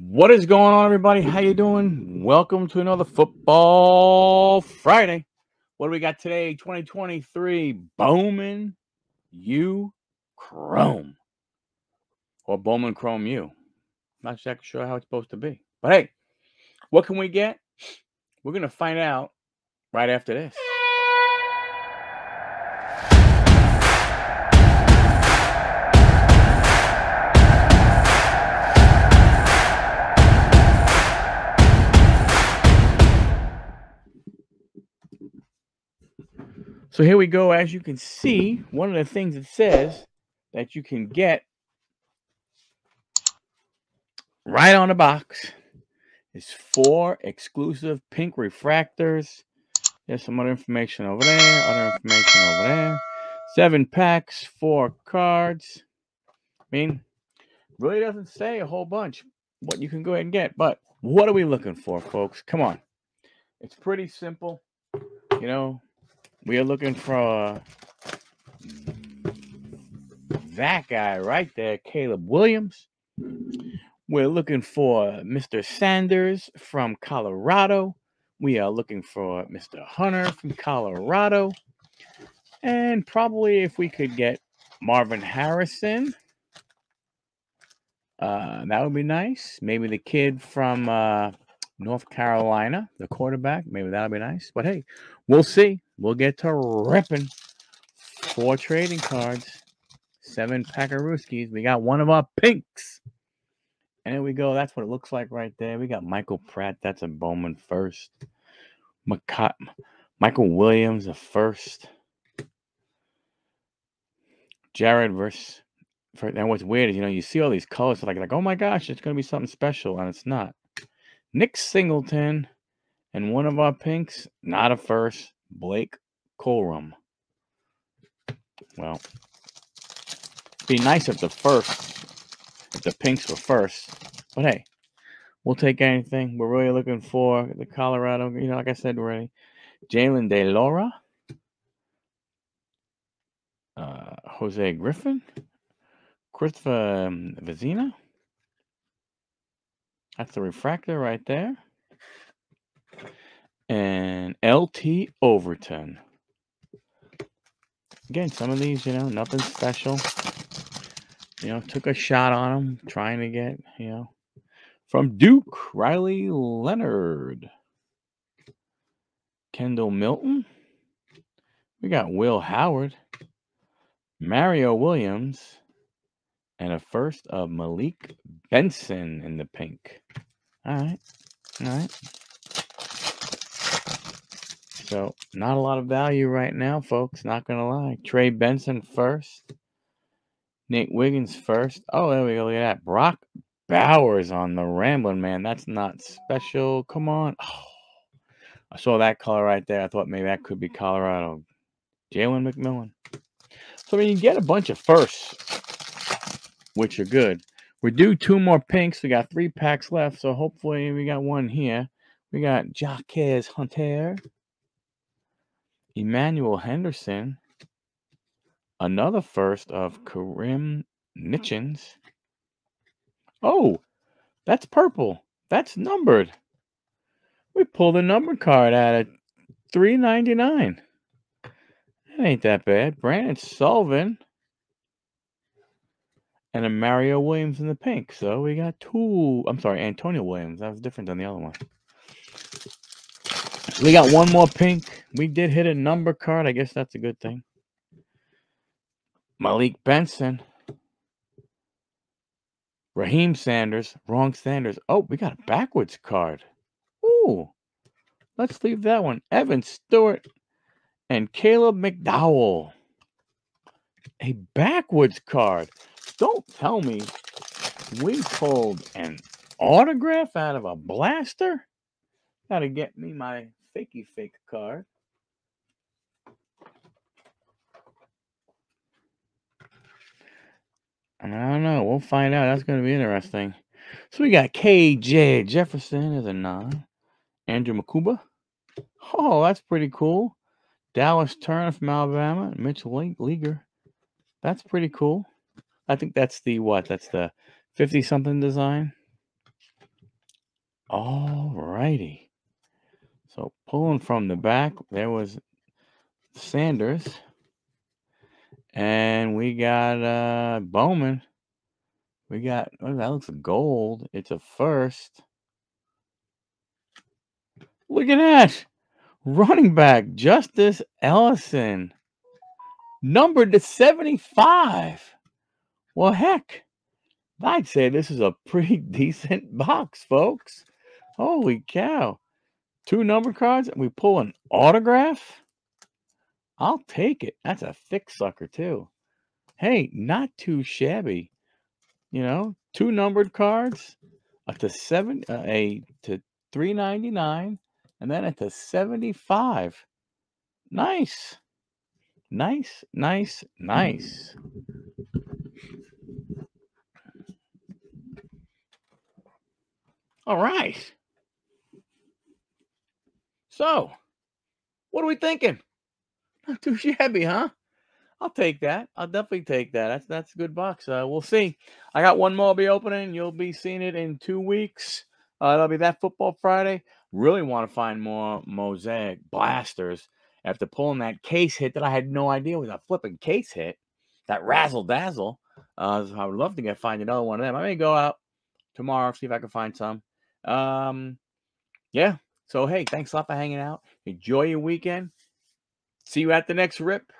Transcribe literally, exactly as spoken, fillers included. What is going on, everybody? How you doing? Welcome to another Football Friday. What do we got today? twenty twenty-three Bowman U Chrome. Or Bowman Chrome U. Not exactly sure how it's supposed to be. But hey, what can we get? We're going to find out right after this. So here we go. As you can see, one of the things it says that you can get right on the box is four exclusive pink refractors. There's some other information over there, other information over there. Seven packs, four cards. I mean, really doesn't say a whole bunch what you can go ahead and get. But what are we looking for, folks? Come on. It's pretty simple, you know. We are looking for uh, that guy right there, Caleb Williams. We're looking for Mister Sanders from Colorado. We are looking for Mister Hunter from Colorado. And probably if we could get Marvin Harrison, uh, that would be nice. Maybe the kid from uh, North Carolina, the quarterback. Maybe that would be nice. But hey, we'll see. We'll get to ripping. Four trading cards. Seven pack of Ruskies. We got one of our pinks. And there we go. That's what it looks like right there. We got Michael Pratt. That's a Bowman first. Maca Michael Williams, a first. Jared Versus. And what's weird is, you know, you see all these colors. So like, like, oh my gosh, it's going to be something special. And it's not. Nick Singleton. And one of our pinks. Not a first. Blake Colrum. Well, it'd be nice if the first, if the pinks were first. But hey, we'll take anything. We're really looking for the Colorado, you know, like I said already. Jalen DeLora. Uh, Jose Griffin. Christopher Vezina. That's the refractor right there. And L T Overton. Again, some of these, you know, nothing special. You know, took a shot on them, trying to get, you know, from Duke, Riley Leonard. Kendall Milton. We got Will Howard. Mario Williams. And a first of Malik Benson in the pink. All right. All right. So, not a lot of value right now, folks. Not going to lie. Trey Benson first. Nick Wiggins first. Oh, there we go. Look at that. Brock Bowers on the Ramblin', man. That's not special. Come on. Oh, I saw that color right there. I thought maybe that could be Colorado. Jalen McMillan. So, I mean, you get a bunch of firsts, which are good. We're due two more pinks. We got three packs left. So, hopefully, we got one here. We got Jacques Hunter. Emmanuel Henderson, another first of Kareem Nitchens. Oh, that's purple. That's numbered. We pulled a number card out of three ninety-nine. That ain't that bad. Brandon Sullivan and a Mario Williams in the pink. So we got two. I'm sorry, Antonio Williams. That was different than the other one. We got one more pink. We did hit a number card. I guess that's a good thing. Malik Benson. Raheem Sanders. Wrong Sanders. Oh, we got a backwards card. Ooh. Let's leave that one. Evan Stewart and Caleb McDowell. A backwards card. Don't tell me we pulled an autograph out of a blaster. Gotta get me my fakey fake card. I don't know. We'll find out. That's going to be interesting. So we got K J Jefferson as a nine. Andrew Mukuba. Oh, that's pretty cool. Dallas Turner from Alabama. Mitch Leaguer. That's pretty cool. I think that's the what? That's the fifty-something design. All righty. So pulling from the back, there was Sanders. And we got uh, Bowman. We got, oh, that looks gold. It's a first. Look at that. Running back, Justice Ellison. Numbered to seventy-five. Well, heck. I'd say this is a pretty decent box, folks. Holy cow. Two number cards, and we pull an autograph. I'll take it. That's a thick sucker, too. Hey, not too shabby. You know, two numbered cards, a to seven, uh, a to three ninety-nine, and then a to seventy-five. Nice, nice, nice, nice. All right. So, what are we thinking? Not too shabby, huh? I'll take that. I'll definitely take that. That's that's a good box. Uh, we'll see. I got one more I'll be opening. You'll be seeing it in two weeks. Uh, that'll be that Football Friday. Really want to find more Mosaic blasters after pulling that case hit that I had no idea was a flipping case hit. That razzle dazzle. Uh, I would love to get find another one of them. I may go out tomorrow, see if I can find some. Um, yeah. So hey, thanks a lot for hanging out. Enjoy your weekend. See you at the next rip.